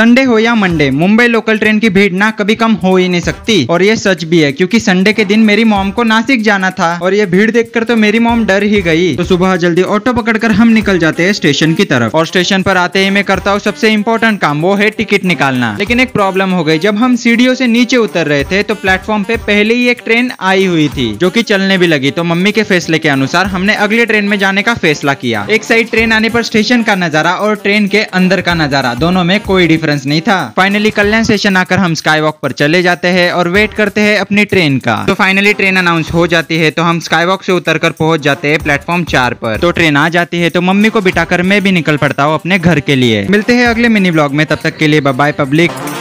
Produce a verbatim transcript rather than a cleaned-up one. Sunday हो या Monday, Mumbai local train की भीड़ ना कभी कम हो ही नहीं सकती। और ये सच भी है, क्योंकि संडे के दिन मेरी मॉम को नासिक जाना था और ये भीड़ देखकर तो मेरी मॉम डर ही गई। तो सुबह जल्दी ऑटो पकड़कर हम निकल जाते हैं स्टेशन की तरफ। और स्टेशन पर आते ही मैं करता हूँ सबसे इम्पोर्टेंट काम, वो है टिकट निकालना। लेकिन एक प्रॉब्लम हो गई, जब हम सीढ़ियों से नीचे उतर रहे थे तो प्लेटफॉर्म पे पहले ही एक ट्रेन आई हुई थी जो की चलने भी लगी। तो मम्मी के फैसले के अनुसार हमने अगले ट्रेन में जाने का फैसला किया। एक साइड ट्रेन आने पर स्टेशन का नजारा और ट्रेन के अंदर का नजारा, दोनों में कोई नहीं था। फाइनली कल्याण स्टेशन आकर हम स्काई वॉक पर चले जाते हैं और वेट करते हैं अपनी ट्रेन का। तो फाइनली ट्रेन अनाउंस हो जाती है, तो हम स्काई वॉक से उतरकर पहुंच जाते हैं प्लेटफॉर्म चार पर। तो ट्रेन आ जाती है, तो मम्मी को बिठाकर मैं भी निकल पड़ता हूँ अपने घर के लिए। मिलते हैं अगले मिनी ब्लॉग में, तब तक के लिए बाय बाय पब्लिक।